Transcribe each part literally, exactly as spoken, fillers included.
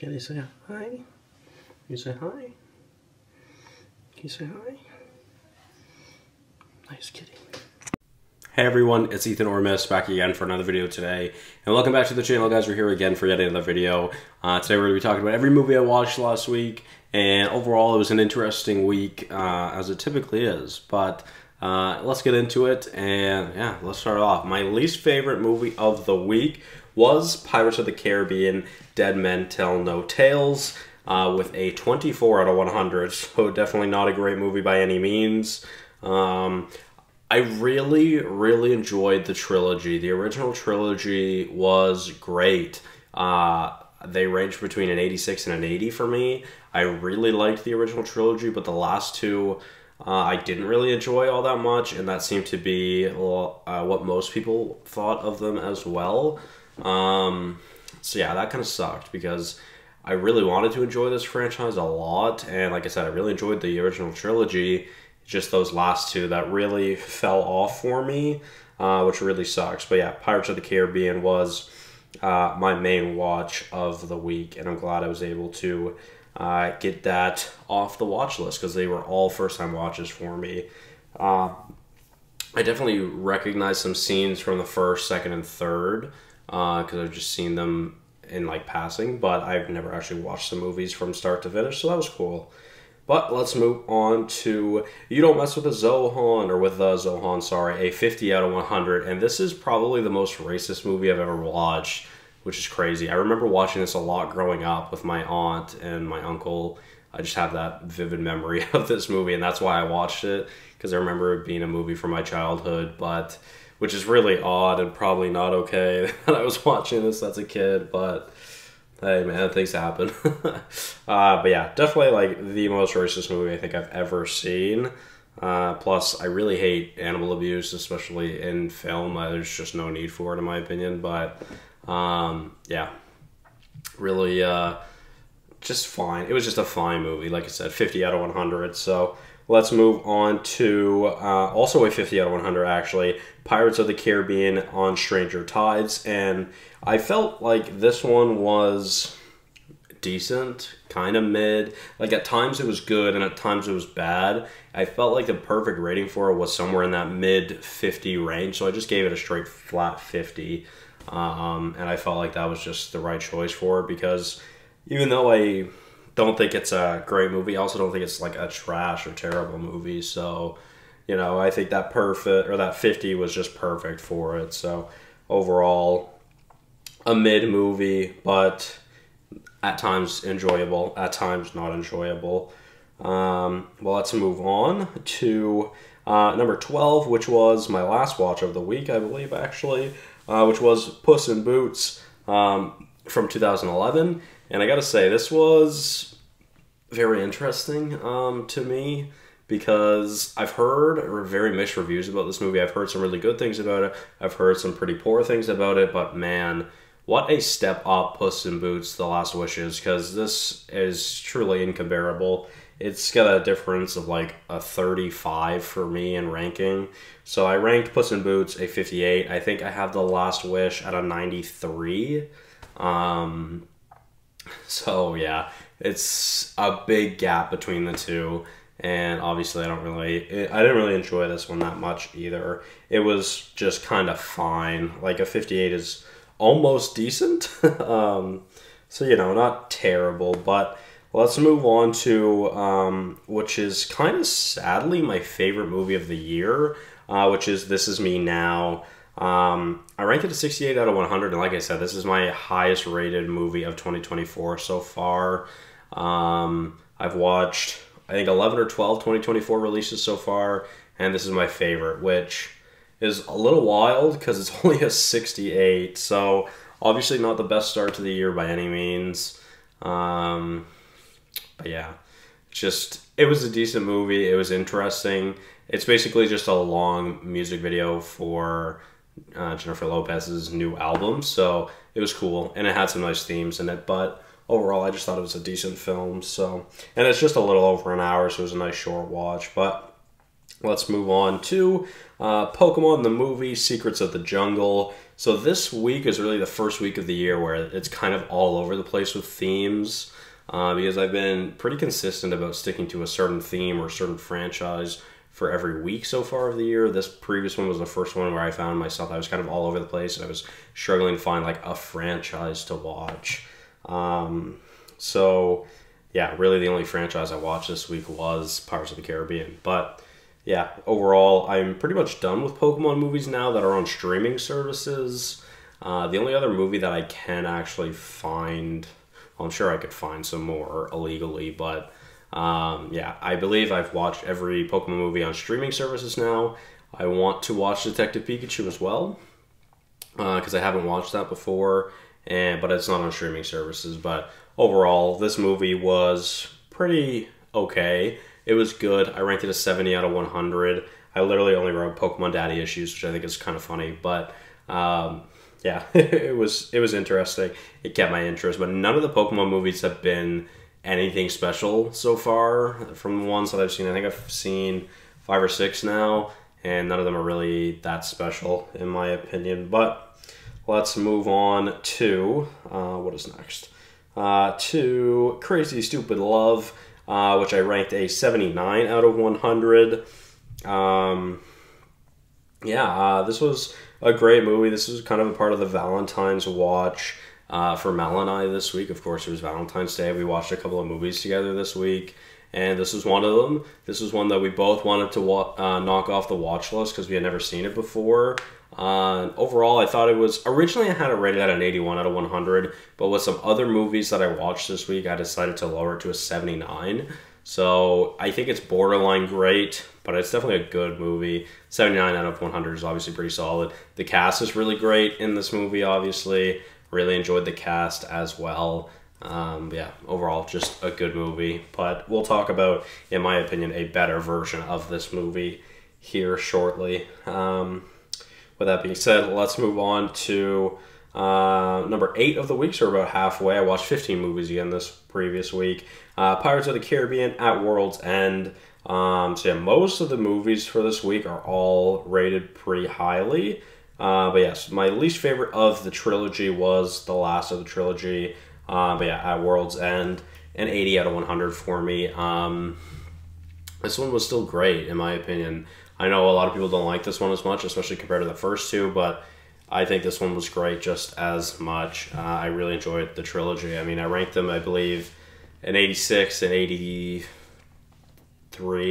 Can you say hi? Can you say hi? Can you say hi? Nice kitty. Hey everyone, it's Ethan Ormis back again for another video today, and welcome back to the channel, guys. We're here again for yet another video. Uh, today we're going to be talking about every movie I watched last week, and overall it was an interesting week, uh, as it typically is, but uh, let's get into it, and yeah, let's start off. My least favorite movie of the week was Pirates of the Caribbean Dead Men Tell No Tales, uh, with a twenty-four out of one hundred, so definitely not a great movie by any means. Um, I really, really enjoyed the trilogy. The original trilogy was great. Uh, they ranged between an eighty-six and an eighty for me. I really liked the original trilogy, but the last two uh, I didn't really enjoy all that much, and that seemed to be uh, what most people thought of them as well. Um, so yeah, that kind of sucked because I really wanted to enjoy this franchise a lot, and like I said, I really enjoyed the original trilogy. Just those last two that really fell off for me, uh, which really sucks. But yeah, Pirates of the Caribbean was uh, my main watch of the week, and I'm glad I was able to uh, get that off the watch list because they were all first-time watches for me. Uh, I definitely recognize some scenes from the first, second, and third because uh, I've just seen them in like passing, but I've never actually watched the movies from start to finish, so that was cool. But let's move on to You Don't Mess With a Zohan, or with a Zohan, sorry, a fifty out of one hundred. And this is probably the most racist movie I've ever watched, which is crazy. I remember watching this a lot growing up with my aunt and my uncle. I just have that vivid memory of this movie, and that's why I watched it, because I remember it being a movie from my childhood, but which is really odd and probably not okay that I was watching this as a kid, but hey man, things happen. uh, but yeah, definitely like the most racist movie I think I've ever seen. Uh, plus, I really hate animal abuse, especially in film. Uh, there's just no need for it in my opinion. But um, yeah, really uh, just fine. It was just a fine movie. Like I said, fifty out of one hundred. So let's move on to uh, also a fifty out of one hundred actually, Pirates of the Caribbean on Stranger Tides. And I felt like this one was decent, kind of mid. Like at times it was good and at times it was bad. I felt like the perfect rating for it was somewhere in that mid fifty range. So I just gave it a straight flat fifty. Um, and I felt like that was just the right choice for it because even though I don't think it's a great movie, I also don't think it's like a trash or terrible movie. So, you know, I think that perfect or that fifty was just perfect for it. So overall, a mid movie, but at times enjoyable, at times not enjoyable. Um, well, let's move on to uh, number twelve, which was my last watch of the week, I believe, actually, uh, which was Puss in Boots um, from two thousand eleven. And I gotta say, this was very interesting um, to me because I've heard very mixed reviews about this movie. I've heard some really good things about it. I've heard some pretty poor things about it, but man, what a step up Puss in Boots The Last Wish is, because this is truly incomparable. It's got a difference of like a thirty-five for me in ranking. So I ranked Puss in Boots a fifty-eight. I think I have The Last Wish at a ninety-three. Um... So yeah, it's a big gap between the two, and obviously I don't really, I didn't really enjoy this one that much either. It was just kind of fine. Like a fifty-eight is almost decent, um, so you know, not terrible. But let's move on to um, which is kind of sadly my favorite movie of the year, uh, which is This Is Me Now. Um, I ranked it a sixty-eight out of one hundred, and like I said, this is my highest rated movie of twenty twenty-four so far. Um, I've watched, I think, eleven or twelve twenty twenty-four releases so far, and this is my favorite, which is a little wild because it's only a sixty-eight, so obviously not the best start to the year by any means. Um, but yeah, just, it was a decent movie, it was interesting. It's basically just a long music video for Uh, Jennifer Lopez's new album, so it was cool and it had some nice themes in it, but overall I just thought it was a decent film. So, and it's just a little over an hour, so it was a nice short watch, but Let's move on to uh, Pokemon the movie Secrets of the Jungle. So this week is really the first week of the year where it's kind of all over the place with themes, uh, because I've been pretty consistent about sticking to a certain theme or a certain franchise for every week so far of the year. This previous one was the first one where I found myself, I was kind of all over the place, and I was struggling to find like a franchise to watch. Um, so yeah, really the only franchise I watched this week was Pirates of the Caribbean. But yeah, overall, I'm pretty much done with Pokemon movies now that are on streaming services. Uh, the only other movie that I can actually find, well, I'm sure I could find some more illegally, but um, yeah, I believe I've watched every Pokemon movie on streaming services now. I want to watch Detective Pikachu as well, because uh, I haven't watched that before, and but it's not on streaming services. But overall, this movie was pretty okay. It was good. I ranked it a seventy out of one hundred. I literally only wrote Pokemon Daddy Issues, which I think is kind of funny. But um, yeah, it was it was interesting. It kept my interest. But none of the Pokemon movies have been anything special so far from the ones that I've seen. I think I've seen five or six now, and none of them are really that special in my opinion. But let's move on to, uh, what is next? Uh, to Crazy Stupid Love. Uh, which I ranked a seventy-nine out of one hundred. Um, yeah, uh, this was a great movie. This was kind of a part of the Valentine's watch uh, for Mel and I this week. Of course, it was Valentine's Day. We watched a couple of movies together this week, and this was one of them. This was one that we both wanted to wa uh, knock off the watch list because we had never seen it before. Uh, overall, I thought it was... Originally, I had it rated at an eighty-one out of one hundred, but with some other movies that I watched this week, I decided to lower it to a seventy-nine. So I think it's borderline great, but it's definitely a good movie. seventy-nine out of one hundred is obviously pretty solid. The cast is really great in this movie, obviously. Really enjoyed the cast as well. Um, yeah, overall, just a good movie. But we'll talk about, in my opinion, a better version of this movie here shortly. Um... With that being said, let's move on to uh, number eight of the week, so we're about halfway. I watched fifteen movies again this previous week. Uh, Pirates of the Caribbean at World's End. Um, so yeah, most of the movies for this week are all rated pretty highly. Uh, but yes, my least favorite of the trilogy was the last of the trilogy. Uh, but yeah, at World's End, an eighty out of one hundred for me. Um, this one was still great, in my opinion. I know a lot of people don't like this one as much, especially compared to the first two, but I think this one was great just as much. Uh, I really enjoyed the trilogy. I mean, I ranked them, I believe, an eighty-six, an eighty-three,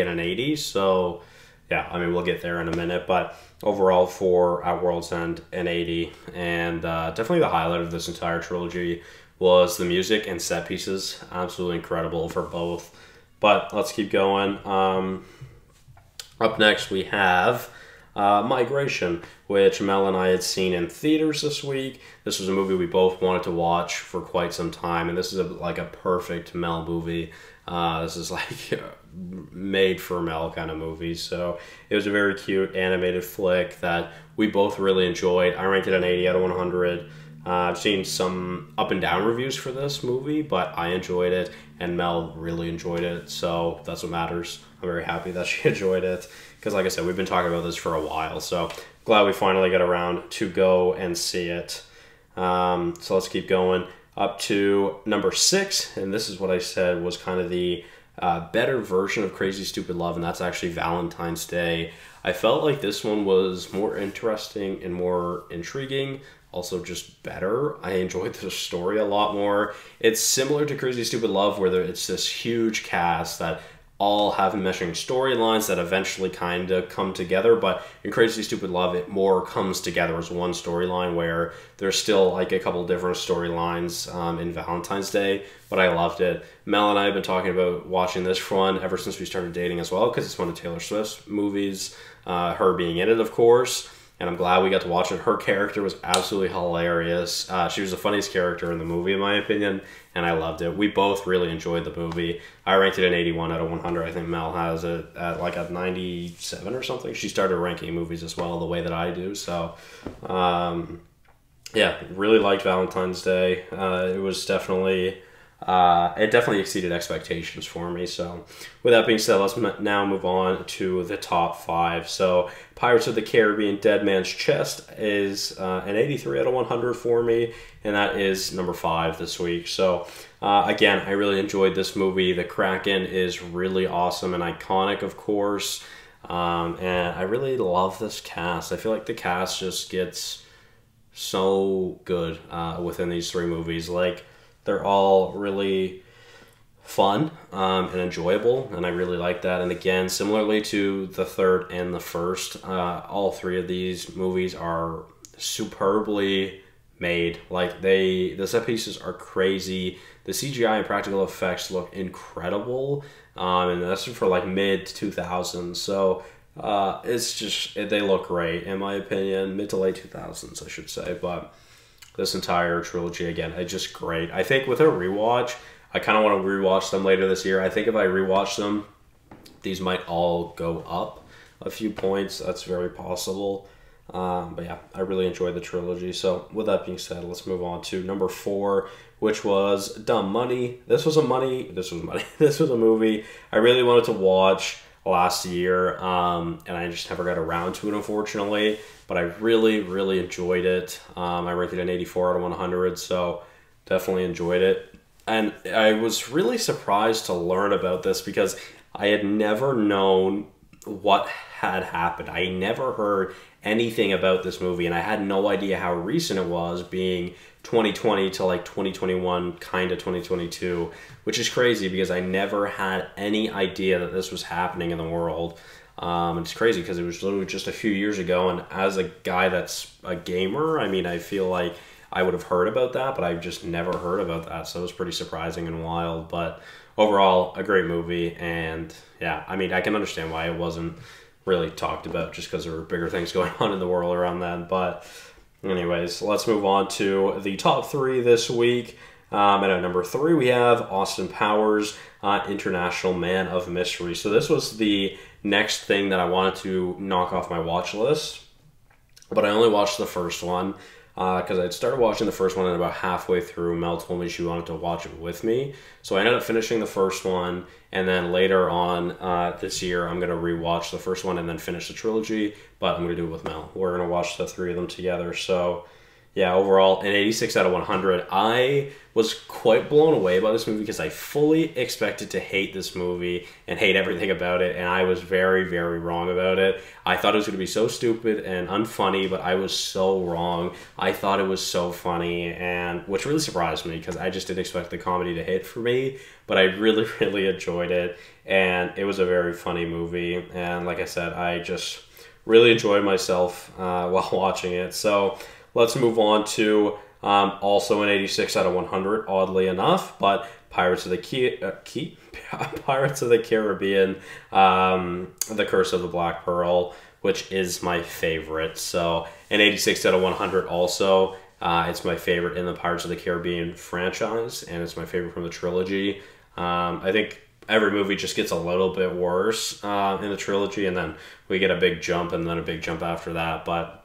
and an eighty. So, yeah, I mean, we'll get there in a minute. But overall, for At World's End, an eighty. And uh, definitely the highlight of this entire trilogy was the music and set pieces. Absolutely incredible for both. But let's keep going. Um... Up next, we have uh, Migration, which Mel and I had seen in theaters this week. This was a movie we both wanted to watch for quite some time, and this is a, like a perfect Mel movie. Uh, this is like a made-for-Mel kind of movie, so it was a very cute animated flick that we both really enjoyed. I ranked it an eighty out of one hundred. Uh, I've seen some up and down reviews for this movie, but I enjoyed it, and Mel really enjoyed it, so that's what matters. I'm very happy that she enjoyed it, because like I said, we've been talking about this for a while, so glad we finally got around to go and see it. Um, so let's keep going up to number six, and this is what I said was kind of the uh, better version of Crazy Stupid Love, and that's actually Valentine's Day. I felt like this one was more interesting and more intriguing. Also just better. I enjoyed the story a lot more. It's similar to Crazy Stupid Love, where it's this huge cast that all have meshing storylines that eventually kind of come together, but in Crazy Stupid Love, it more comes together as one storyline, where there's still like a couple different storylines um, in Valentine's Day, but I loved it. Mel and I have been talking about watching this one ever since we started dating as well, because it's one of Taylor Swift's movies, uh, her being in it, of course. And I'm glad we got to watch it. Her character was absolutely hilarious. Uh, she was the funniest character in the movie, in my opinion, and I loved it. We both really enjoyed the movie. I ranked it an eighty-one out of one hundred. I think Mel has it at like a ninety-seven or something. She started ranking movies as well the way that I do. So, um, yeah, really liked Valentine's Day. Uh, it was definitely Uh, it definitely exceeded expectations for me. So with that being said, let's now move on to the top five. So Pirates of the Caribbean Dead Man's Chest is uh, an eighty-three out of one hundred for me, and that is number five this week. So uh, again, I really enjoyed this movie. The Kraken is really awesome and iconic, of course. Um, and I really love this cast. I feel like the cast just gets so good uh, within these three movies. Like, they're all really fun um, and enjoyable, and I really like that. And again, similarly to the third and the first, uh, all three of these movies are superbly made. Like, they, the set pieces are crazy. The C G I and practical effects look incredible, um, and that's for like mid two thousands. So uh, it's just, they look great, in my opinion. Mid to late two thousands, I should say, but this entire trilogy, again, it's just great. I think with a rewatch, I kind of want to rewatch them later this year. I think if I rewatch them, these might all go up a few points. That's very possible. Um, but yeah, I really enjoyed the trilogy. So with that being said, let's move on to number four, which was Dumb Money. This was a money. This was money. This was a movie I really wanted to watch last year, um, and I just never got around to it, unfortunately. But I really, really enjoyed it. Um, I rated an eighty-four out of one hundred, so definitely enjoyed it. And I was really surprised to learn about this because I had never known what had happened. I never heard anything about this movie, and I had no idea how recent it was, being twenty twenty to like twenty twenty-one, kind of twenty twenty-two, which is crazy because I never had any idea that this was happening in the world. Um, it's crazy because it was literally just a few years ago, and as a guy that's a gamer, I mean, I feel like I would have heard about that, but I've just never heard about that, so it was pretty surprising and wild. But overall, a great movie, and yeah, I mean, I can understand why it wasn't really talked about, just because there were bigger things going on in the world around then. But anyways, let's move on to the top three this week. Um, and at number three, we have Austin Powers, uh, International Man of Mystery. So this was the next thing that I wanted to knock off my watch list, but I only watched the first one because uh, I'd started watching the first one, and about halfway through, Mel told me she wanted to watch it with me. So I ended up finishing the first one, and then later on uh, this year, I'm going to rewatch the first one and then finish the trilogy, but I'm going to do it with Mel. We're going to watch the three of them together. So yeah, overall, an eighty-six out of one hundred. I was quite blown away by this movie because I fully expected to hate this movie and hate everything about it, and I was very, very wrong about it. I thought it was going to be so stupid and unfunny, but I was so wrong. I thought it was so funny, and which really surprised me because I just didn't expect the comedy to hit for me, but I really, really enjoyed it, and it was a very funny movie, and like I said, I just really enjoyed myself uh, while watching it. So let's move on to um, also an eighty-six out of one hundred, oddly enough, but Pirates of the Key, uh, Key? Pirates of the Caribbean, um, The Curse of the Black Pearl, which is my favorite. So an eighty-six out of one hundred also. Uh, it's my favorite in the Pirates of the Caribbean franchise, and it's my favorite from the trilogy. Um, I think every movie just gets a little bit worse uh, in the trilogy, and then we get a big jump and then a big jump after that, but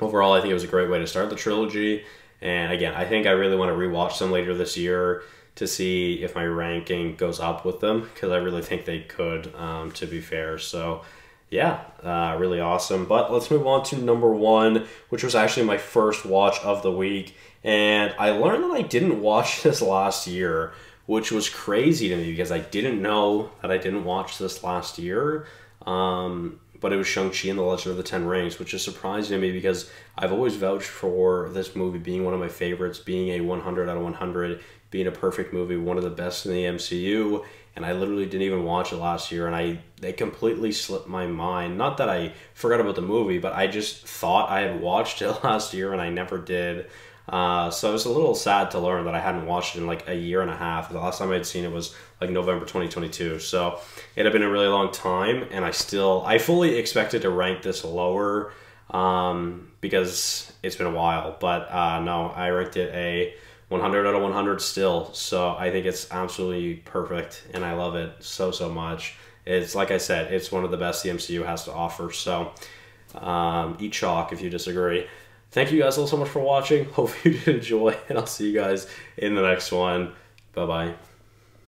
overall, I think it was a great way to start the trilogy. And again, I think I really want to rewatch them later this year to see if my ranking goes up with them, because I really think they could, um, to be fair. So yeah, uh, really awesome. But let's move on to number one, which was actually my first watch of the week. And I learned that I didn't watch this last year, which was crazy to me because I didn't know that I didn't watch this last year. Um... But it was Shang-Chi and the Legend of the Ten Rings, which is surprising to me because I've always vouched for this movie being one of my favorites, being a one hundred out of one hundred, being a perfect movie, one of the best in the M C U, and I literally didn't even watch it last year, and I it completely slipped my mind. Not that I forgot about the movie, but I just thought I had watched it last year, and I never did. Uh, so I was a little sad to learn that I hadn't watched it in like a year and a half. The last time I had seen it was like November twenty twenty-two. So it had been a really long time, and I still, I fully expected to rank this lower um, because it's been a while. But uh, no, I ranked it a one hundred out of one hundred still. So I think it's absolutely perfect, and I love it so, so much. It's like I said, it's one of the best the M C U has to offer. So um, eat chalk if you disagree. Thank you guys all so much for watching. Hope you did enjoy, and I'll see you guys in the next one. Bye-bye.